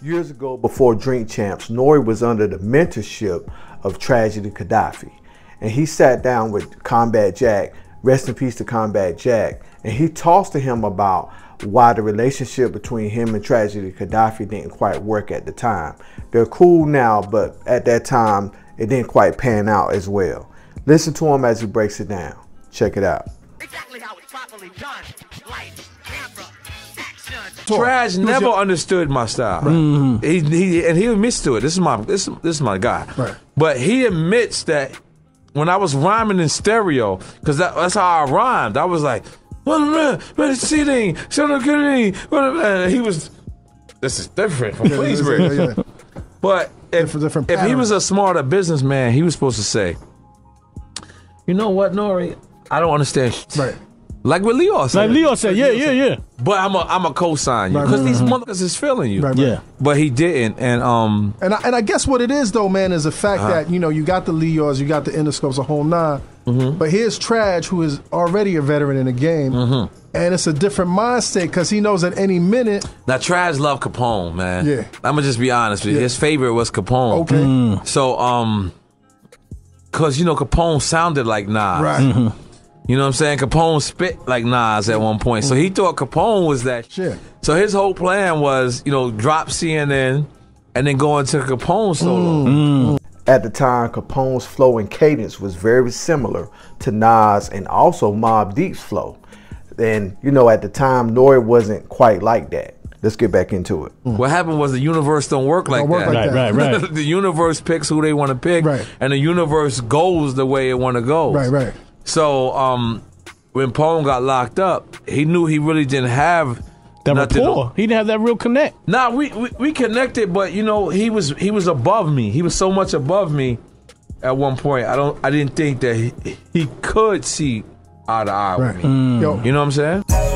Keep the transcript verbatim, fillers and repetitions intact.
Years ago, before Drink Champs, Nori was under the mentorship of Tragedy Khadafi. And he sat down with Combat Jack, rest in peace to Combat Jack, and he talks to him about why the relationship between him and Tragedy Khadafi didn't quite work at the time. They're cool now, but at that time, it didn't quite pan out as well. Listen to him as he breaks it down. Check it out. Exactly how it's properly done. Lights, camera, action. Trash never your... understood my style. Right. Mm-hmm. he, he, and he admits to it. This is my, this, this is my guy. Right. But he admits that when I was rhyming in stereo, because that, that's how I rhymed, I was like, and he was, this is different from Queensbridge. Yeah, yeah, yeah, yeah. But if, different if he was a smarter businessman, he was supposed to say, you know what, Nori? I don't understand shit. Right. Like what Leo said. Like Leo said, yeah, yeah, yeah. But I'm a, I'm a co-sign you. Because right, right, these right. motherfuckers is feeling you. Right, right. Yeah. But he didn't. And um and I, and I guess what it is, though, man, is the fact uh-huh. that, you know, you got the Leos, you got the Interscopes, a whole nine. Mm-hmm. But here's Traj, who is already a veteran in the game. Mm-hmm. And it's a different mind state because he knows at any minute. Now, Traj loved Capone, man. Yeah. I'm going to just be honest with you. Yeah. His favorite was Capone. Okay. Mm. So, um, because, you know, Capone sounded like Nas. Right. Mm-hmm. You know what I'm saying? Capone spit like Nas at one point. So he thought Capone was that shit. So his whole plan was, you know, drop C N N and then go into Capone solo. Mm. Mm. At the time, Capone's flow and cadence was very similar to Nas and also Mobb Deep's flow. And, you know, at the time, Nori wasn't quite like that. Let's get back into it. What happened was the universe don't work like don't work that. Like right, that. Right, right. The universe picks who they want to pick, right. and the universe goes the way it want to go. Right, right. So um, when Pone got locked up, he knew he really didn't have that nothing. Rapport. He didn't have that real connect. Nah, we, we we connected, but you know he was he was above me. He was so much above me at one point. I don't I didn't think that he, he could see eye to eye right. with me. Mm. You know what I'm saying?